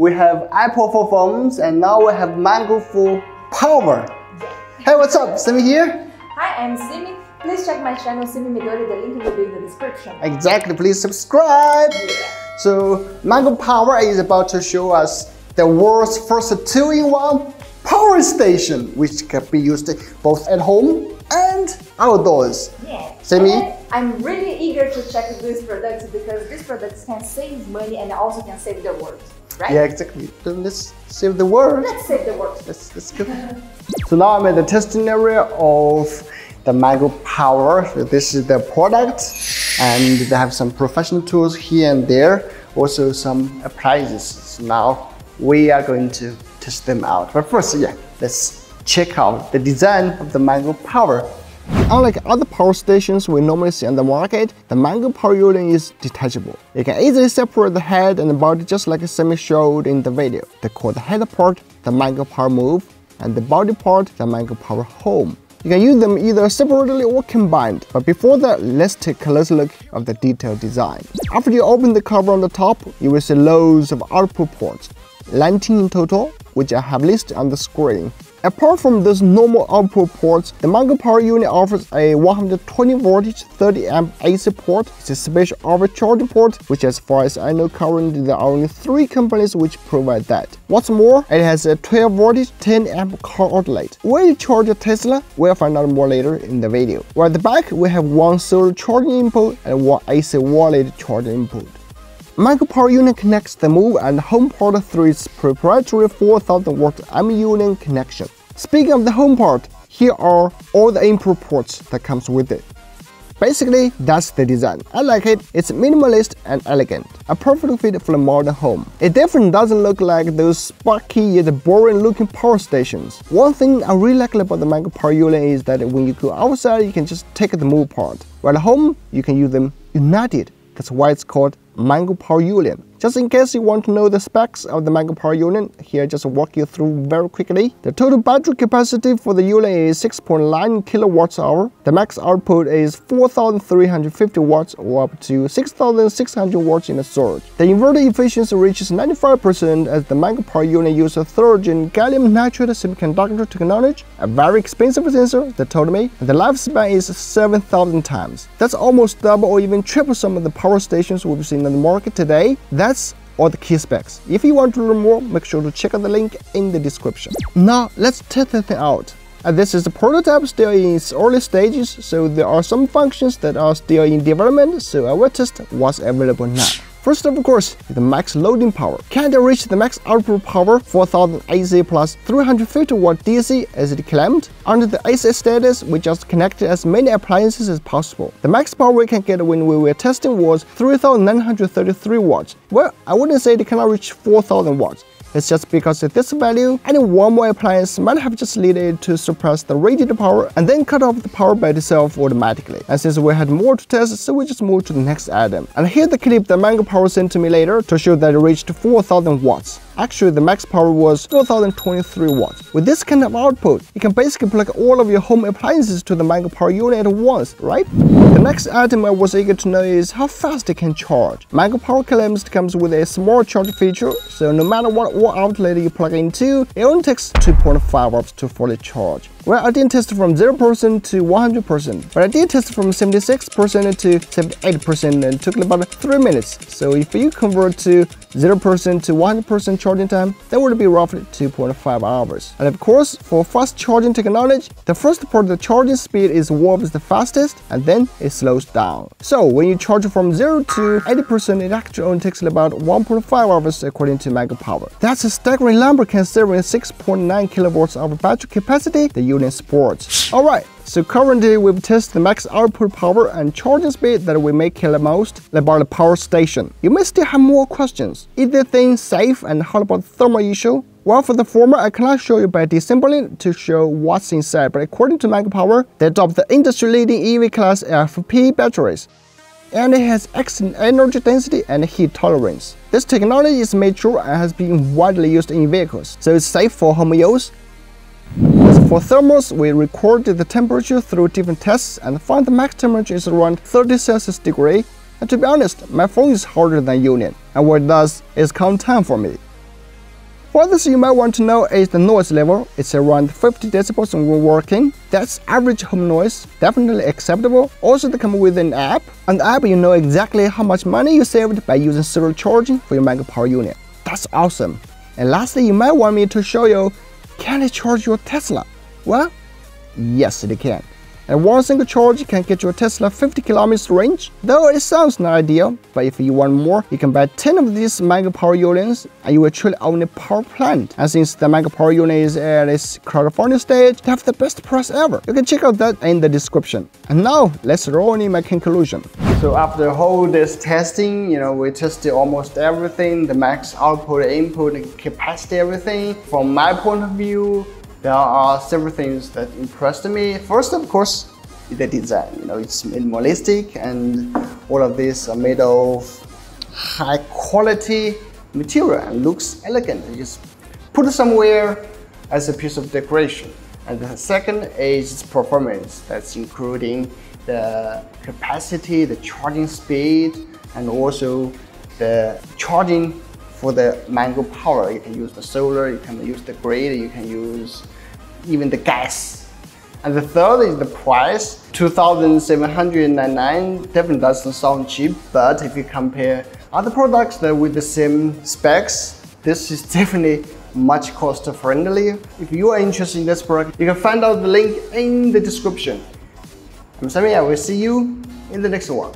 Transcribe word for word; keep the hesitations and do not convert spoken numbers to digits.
we have Apple for phones, and now we have Mango for power. Hey, what's up? Simi here. Hi, I'm Simi. Please check my channel, Simi Midori. The link will be in the description. Exactly. Please subscribe. Yeah. So Mango Power is about to show us the world's first two in one power station, which can be used both at home and outdoors. Yeah. Simi? And I'm really eager to check these products because these products can save money and also can save the world, right? Yeah, exactly. Then let's save the world. Let's save the world. Let's, let's go. So now I'm at the testing area of the Mango Power. This is the product, and they have some professional tools here and there, also some appliances. So now we are going to test them out. But first, yeah, let's check out the design of the Mango Power. Unlike other power stations we normally see on the market, the Mango Power Union is detachable. It can easily separate the head and the body, just like Simi showed in the video. They call the head part the Mango Power Move and the body part the Mango Power Home. You can use them either separately or combined. But before that, let's take a closer look of the detailed design. After you open the cover on the top, you will see loads of output ports, nineteen in total, which I have listed on the screen. Apart from those normal output ports, the Mango Power Unit offers a one hundred twenty voltage thirty amp A C port. It's a special overcharging port, which as far as I know currently there are only three companies which provide that. What's more, it has a twelve voltage ten amp car outlet. Where you charge your Tesla, we'll find out more later in the video. While at the back, we have one solar charging input and one A C wallet charging input. Mango Power Union connects the Move and Home part through its proprietary four thousand watt M-Union connection. Speaking of the Home part, here are all the input ports that comes with it. Basically, that's the design. I like it. It's minimalist and elegant, a perfect fit for a modern home. It definitely doesn't look like those sparky yet boring looking power stations. One thing I really like about the Mango Power Union is that when you go outside, you can just take the Move part, while at home, you can use them united. That's why it's called Mango Power Union. Just in case you want to know the specs of the Mango Power Union, here I just walk you through very quickly. The total battery capacity for the Union is six point nine kilowatt hours. The max output is four thousand three hundred fifty watts or up to six thousand six hundred watts in a surge. The inverter efficiency reaches ninety-five percent as the Mango Power Union uses a third-gen gallium nitride semiconductor technology, a very expensive sensor, they told me, and the lifespan is seven thousand times. That's almost double or even triple some of the power stations we've seen on the market today. That's all the key specs. If you want to learn more, make sure to check out the link in the description. Now let's test the thing out. And this is the prototype, still in its early stages, so there are some functions that are still in development, so I will test what's available now. First of course, the max loading power. Can they reach the max output power, four thousand A C plus three hundred fifty watt D C as it claimed? Under the A C status, we just connected as many appliances as possible. The max power we can get when we were testing was three thousand nine hundred thirty-three watts. Well, I wouldn't say they cannot reach four thousand watts. It's just because at this value, any one more appliance might have just led it to suppress the rated power and then cut off the power by itself automatically. And since we had more to test, so we just moved to the next item. And here's the clip that Mango Power sent to me later to show that it reached four thousand watts. Actually, the max power was four thousand twenty-three watts. With this kind of output, you can basically plug all of your home appliances to the Mango Power Unit at once, right? The next item I was eager to know is how fast it can charge. Mango Power claims it comes with a small charge feature, so no matter what or outlet you plug into, it only takes two point five hours to fully charge. Well, I didn't test from zero percent to one hundred percent, but I did test from seventy-six percent to seventy-eight percent and took about three minutes. So if you convert to zero percent to one hundred percent charging time, that would be roughly two point five hours. And of course, for fast charging technology, the first part of the charging speed is what is the fastest, and then it slows down. So when you charge from zero to eighty percent, it actually only takes about one point five hours according to Mango Power. That's a staggering number considering six point nine kilowatt hour battery capacity the unit sports. Alright, so currently we've tested the max output power and charging speed that we may care the most about the power station. You may still have more questions. Is the thing safe and how about the thermal issue? Well, for the former, I cannot show you by disassembling to show what's inside, but according to Mango Power, they adopt the industry-leading E V class L F P batteries, and it has excellent energy density and heat tolerance. This technology is mature and has been widely used in vehicles, so it's safe for home use. As for thermals, we recorded the temperature through different tests and found the max temperature is around thirty Celsius degree. And to be honest, my phone is harder than Union, and what it does is count time for me. What else you might want to know is the noise level. It's around fifty decibels when working. That's average home noise, definitely acceptable. Also, they come with an app. On the app, you know exactly how much money you saved by using solar charging for your Mango Power Union. That's awesome. And lastly, you might want me to show you, can it charge your Tesla? Well, yes, it can. And one single charge can get your Tesla fifty kilometers range. Though it sounds not ideal, but if you want more, you can buy ten of these Mango Power Unions and you will truly own a power plant. And since the Mango Power Union is at its crowdfunding stage, they have the best price ever. You can check out that in the description. And now, let's roll in my conclusion. So after all this testing, you know, we tested almost everything, the max output, input, capacity, everything. From my point of view, there are several things that impressed me. First, of course, the design. You know, it's minimalistic, and all of these are made of high-quality material and looks elegant. You just put it somewhere as a piece of decoration. And the second is its performance. That's including the capacity, the charging speed, and also the charging for the Mango Power. You can use the solar, you can use the grid, you can use even the gas. And the third is the price, two thousand seven hundred ninety-nine dollars. Definitely doesn't sound cheap, but if you compare other products that with the same specs, this is definitely much cost friendly. If you are interested in this product, you can find out the link in the description. I'm Sammy, I will see you in the next one.